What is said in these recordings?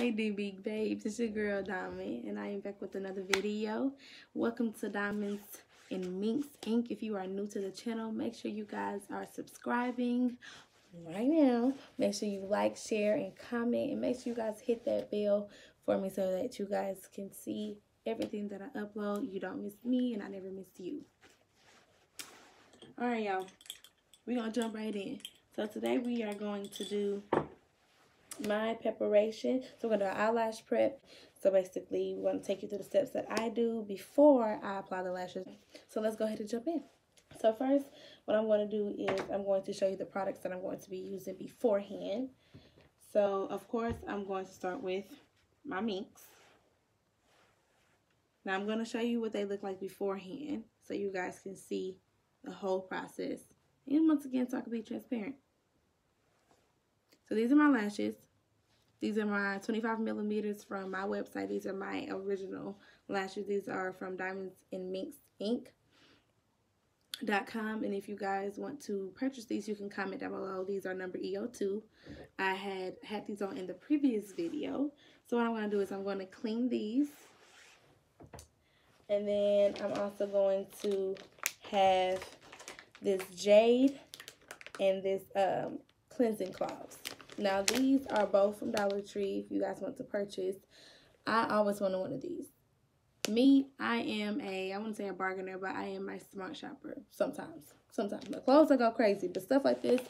Hey do big babes, it's your girl Diamond and I am back with another video. Welcome to Diamonds N Minks Inc. If you are new to the channel, make sure you guys are subscribing right now. Make sure you like, share, and comment, and make sure you guys hit that bell for me so that you guys can see everything that I upload. You don't miss me and I never miss you. Alright y'all, we're gonna jump right in. So today we are going to do my preparation. So we're gonna do an eyelash prep. So basically we're gonna take you through the steps that I do before I apply the lashes. So let's go ahead and jump in. So first, what I'm gonna do is I'm going to show you the products that I'm going to be using beforehand. So of course I'm going to start with my minks. Now I'm gonna show you what they look like beforehand so you guys can see the whole process. And once again, so I can be transparent. So these are my lashes. These are my 25 millimeters from my website. These are my original lashes. These are from Diamonds N Minks Inc.com. And if you guys want to purchase these, you can comment down below. These are number EO2. I had these on in the previous video. So what I'm going to do is I'm going to clean these. And then I'm also going to have this jade and this cleansing cloths. Now these are both from Dollar Tree if you guys want to purchase. I always wanted one of these. Me, I wouldn't say a bargainer, but I am my smart shopper sometimes. My clothes, I go crazy, but stuff like this,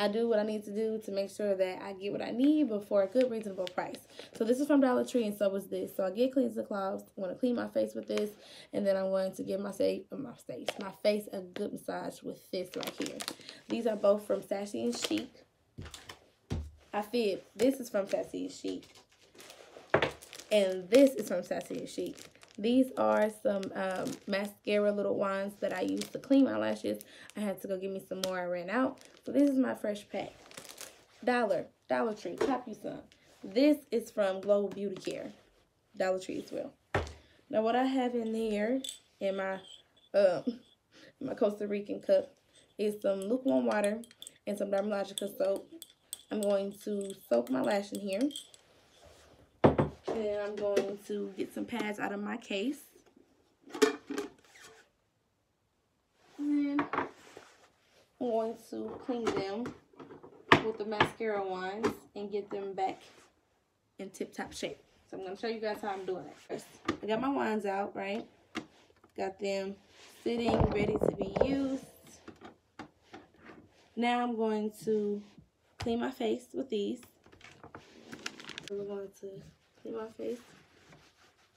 I do what I need to do to make sure that I get what I need but for a good, reasonable price. So this is from Dollar Tree and so was this. So I get cleansing cloths. I'm going to clean my face with this, and then I'm going to give my face a good massage with this right here. These are both from Sassy and Chic. I feel this is from Sassy and Chic, and this is from Sassy and Chic. These are some mascara little wands that I use to clean my lashes. I had to go get me some more. I ran out. So this is my fresh pack. Dollar Tree, cop you some. This is from Glow Beauty Care. Dollar Tree as well. Now what I have in here in my Costa Rican cup is some lukewarm water and some Dermalogica soap. I'm going to soak my lash in here. Then I'm going to get some pads out of my case. And then I'm going to clean them with the mascara wands and get them back in tip-top shape. So I'm going to show you guys how I'm doing it first. I got my wands out, right? Got them sitting, ready to be used. Now I'm going to clean my face with these. So we're going to clean my face,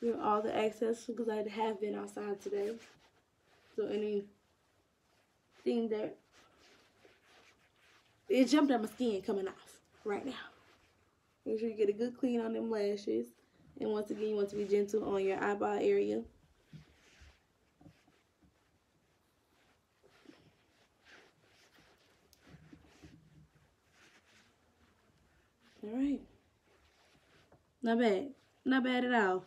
remove all the excess because I have been outside today. So anything that it jumped out my skin coming off right now. Make sure you get a good clean on them lashes. And once again, you want to be gentle on your eyeball area. All right. Not bad. Not bad at all.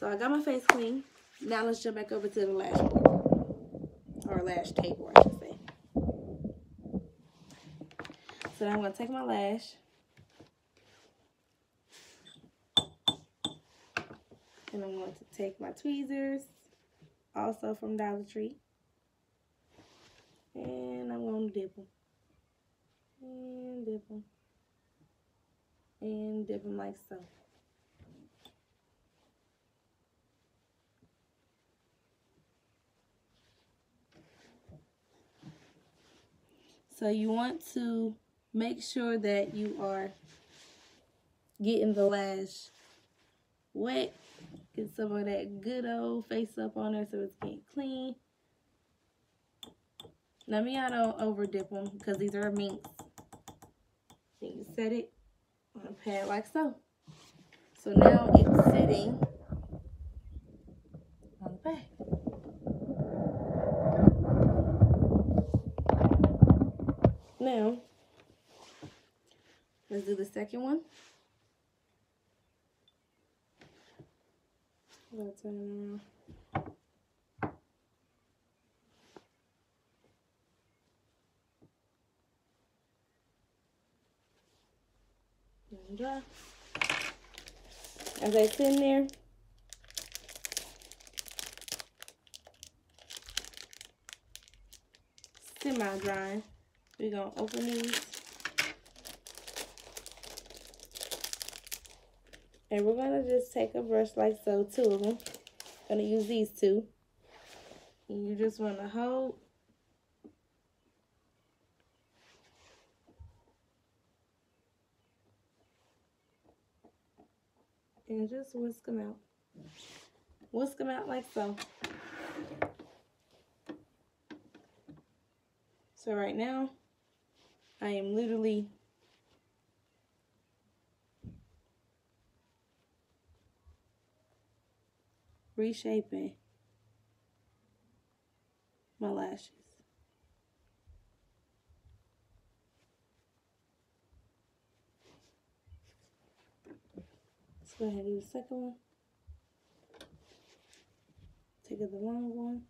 So I got my face clean. Now let's jump back over to the lash board. Or lash table, I should say. So I'm going to take my lash. And I'm going to take my tweezers. Also from Dollar Tree. And I'm going to dip them. And dip them. And dip them like so. So you want to make sure that you are getting the lash wet. Get some of that good old face up on there so it's getting clean. Now me, I don't over dip them because these are minks. You set it on a pad like so. So now it's sitting on the pad. Now, let's do the second one. I'm going to turn it around. Dry. as I sit in there. Semi-drying. We're going to open these. And we're going to just take a brush like so, two of them. Going to use these two. And you just want to hold. And just whisk them out. Whisk them out like so. So right now, I am literally reshaping my lashes. Let's go ahead and do the second one. Take the long one.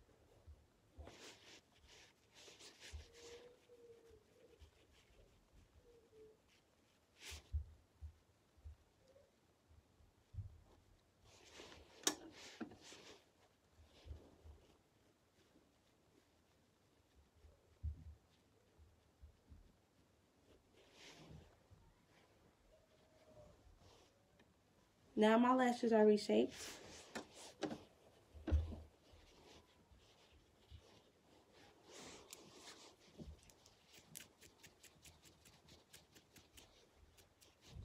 Now my lashes are reshaped.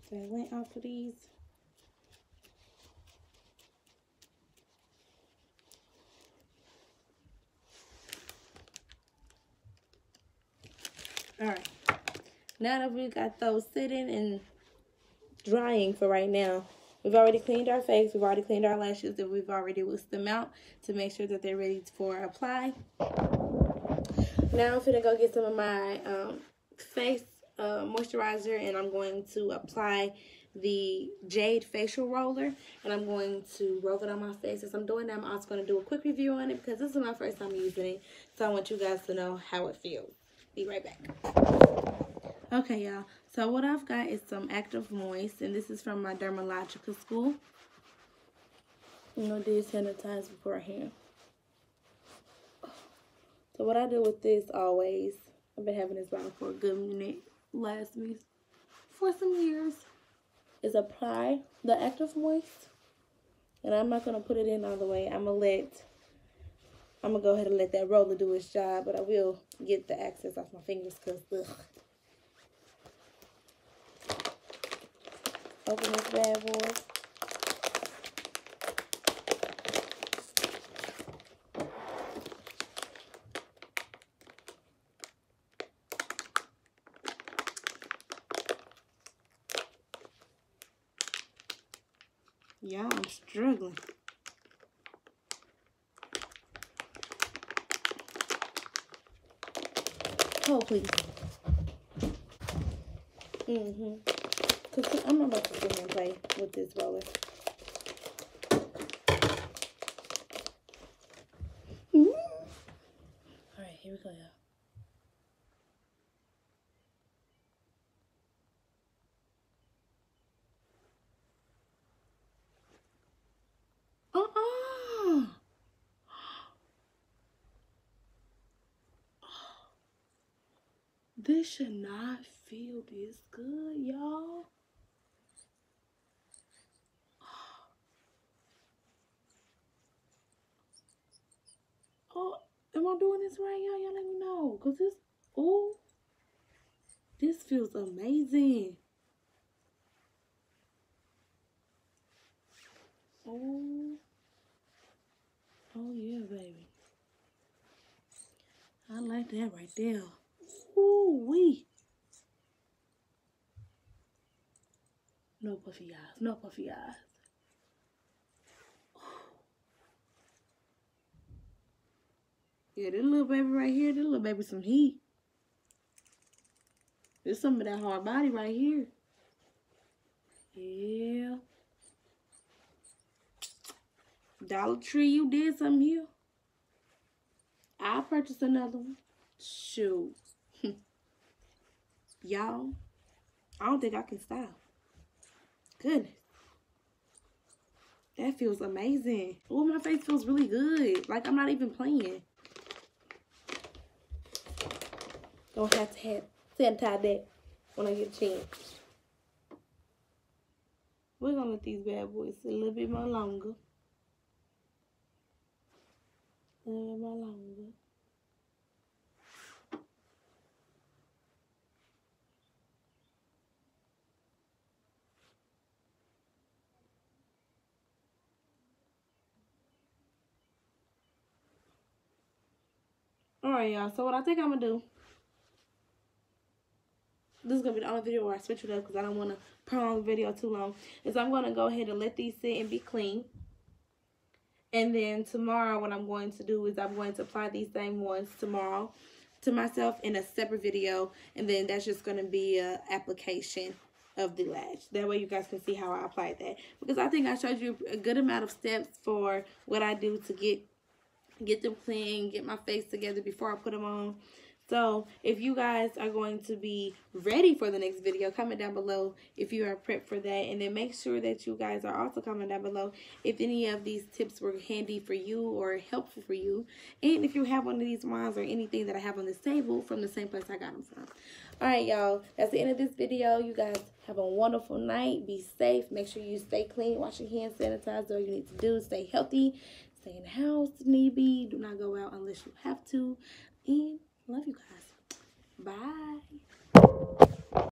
So I went off of these. All right. Now that we got those sitting and drying for right now, we've already cleaned our face, we've already cleaned our lashes, and we've already whisked them out to make sure that they're ready for apply. Now I'm going to go get some of my face moisturizer, and I'm going to apply the Jade Facial Roller, and I'm going to roll it on my face. As I'm doing that, I'm also going to do a quick review on it because this is my first time using it, so I want you guys to know how it feels. Be right back. Okay, y'all, so what I've got is some Active Moist, and this is from my Dermalogica school. You know, I did sanitize beforehand. So what I do with this always, I've been having this bottle for a good minute, lasts me for some years, is apply the Active Moist. And I'm not going to put it in all the way. I'm going to go ahead and let that roller do its job, but I will get the excess off my fingers because, ugh. Open this bad boy. Yeah, I'm struggling. Oh, please. I'm not about to sit and play with this roller. Alright, here we go, y'all. This should not feel this good, y'all. Oh, am I doing this right, y'all? Y'all let me know. Because this, oh, this feels amazing. Oh, oh yeah, baby. I like that right there. Ooh-wee. No puffy eyes, no puffy eyes. Yeah, this little baby right here, this little baby some heat. There's some of that hard body right here. Yeah. Dollar Tree, you did something here. I'll purchase another one. Shoot. Y'all, I don't think I can stop. Goodness. That feels amazing. Oh, my face feels really good. Like, I'm not even playing. Don't have to sanitize that when I get a chance. We're going to let these bad boys sit a little bit more longer. A little bit more longer. Alright, y'all. So, what I think I'm going to do, this is going to be the only video where I switch it up because I don't want to prolong the video too long, is I'm going to go ahead and let these sit and be clean. And then tomorrow what I'm going to do is I'm going to apply these same ones tomorrow to myself in a separate video. And then that's just going to be an application of the lash. That way you guys can see how I applied that. Because I think I showed you a good amount of steps for what I do to get them clean, get my face together before I put them on. So, if you guys are going to be ready for the next video, comment down below if you are prepped for that. And then make sure that you guys are also comment down below if any of these tips were handy for you or helpful for you. And if you have one of these wands or anything that I have on this table from the same place I got them from. Alright, y'all. That's the end of this video. You guys have a wonderful night. Be safe. Make sure you stay clean. Wash your hands. Sanitize. Do what you need to do. Stay healthy. Stay in the house if need be. Do not go out unless you have to. And love you guys. Bye.